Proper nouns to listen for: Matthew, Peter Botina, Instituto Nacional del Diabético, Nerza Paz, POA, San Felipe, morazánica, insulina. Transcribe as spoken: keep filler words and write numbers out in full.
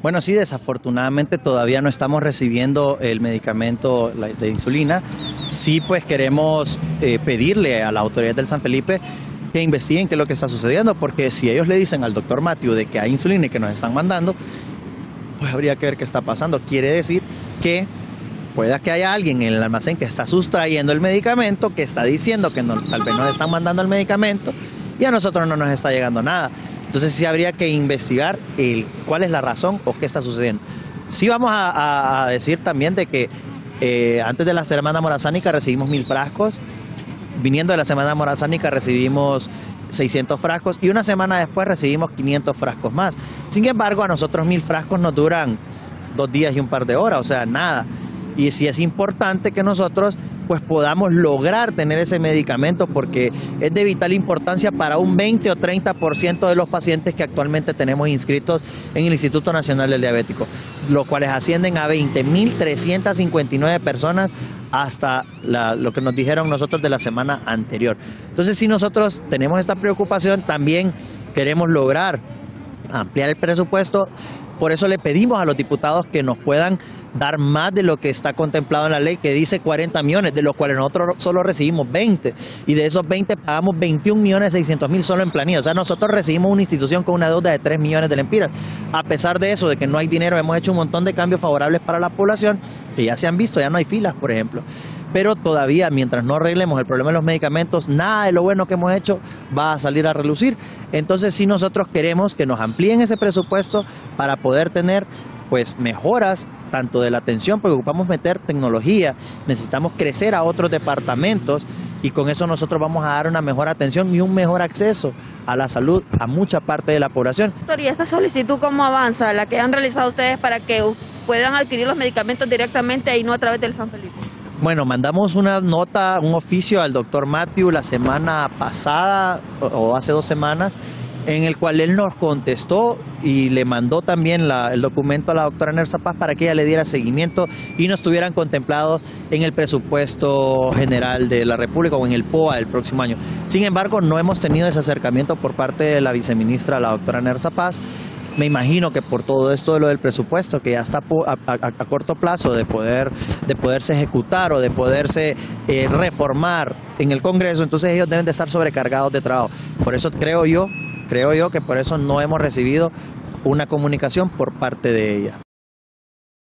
Bueno, sí, desafortunadamente todavía no estamos recibiendo el medicamento de insulina. Sí, pues queremos eh, pedirle a la autoridad del San Felipe que investiguen qué es lo que está sucediendo, porque si ellos le dicen al doctor Matthew de que hay insulina y que nos están mandando, pues habría que ver qué está pasando. Quiere decir que pueda que haya alguien en el almacén que está sustrayendo el medicamento, que está diciendo que no, tal vez nos están mandando el medicamento y a nosotros no nos está llegando nada. Entonces sí habría que investigar el, cuál es la razón o qué está sucediendo. Sí vamos a, a, a decir también de que eh, antes de la semana morazánica recibimos mil frascos, viniendo de la semana morazánica recibimos seiscientos frascos y una semana después recibimos quinientos frascos más. Sin embargo, a nosotros mil frascos nos duran dos días y un par de horas, o sea, nada. Y sí es importante que nosotros pues podamos lograr tener ese medicamento, porque es de vital importancia para un veinte o treinta por ciento de los pacientes que actualmente tenemos inscritos en el Instituto Nacional del Diabético, los cuales ascienden a veinte mil trescientas cincuenta y nueve personas hasta la, lo que nos dijeron nosotros de la semana anterior. Entonces, si nosotros tenemos esta preocupación, también queremos lograr ampliar el presupuesto. Por eso le pedimos a los diputados que nos puedan dar más de lo que está contemplado en la ley, que dice cuarenta millones, de los cuales nosotros solo recibimos veinte, y de esos veinte pagamos veintiún millones seiscientos mil solo en planilla. O sea, nosotros recibimos una institución con una deuda de tres millones de lempiras. A pesar de eso, de que no hay dinero, hemos hecho un montón de cambios favorables para la población, que ya se han visto, ya no hay filas, por ejemplo. Pero todavía, mientras no arreglemos el problema de los medicamentos, nada de lo bueno que hemos hecho va a salir a relucir. Entonces, sí, nosotros queremos que nos amplíen ese presupuesto para poder tener pues mejoras tanto de la atención, porque ocupamos meter tecnología, necesitamos crecer a otros departamentos y con eso nosotros vamos a dar una mejor atención y un mejor acceso a la salud a mucha parte de la población. Doctor, ¿y esta solicitud cómo avanza, la que han realizado ustedes para que puedan adquirir los medicamentos directamente y no a través del San Felipe? Bueno, mandamos una nota, un oficio al doctor Matthew la semana pasada o hace dos semanas, en el cual él nos contestó y le mandó también la, el documento a la doctora Nerza Paz para que ella le diera seguimiento y nos tuvieran contemplados en el presupuesto general de la República o en el P O A del próximo año. Sin embargo, no hemos tenido ese acercamiento por parte de la viceministra, la doctora Nerza Paz. Me imagino que por todo esto de lo del presupuesto, que ya está a, a, a corto plazo de, poder, de poderse ejecutar o de poderse eh, reformar en el Congreso, entonces ellos deben de estar sobrecargados de trabajo. Por eso creo yo, creo yo que por eso no hemos recibido una comunicación por parte de ella.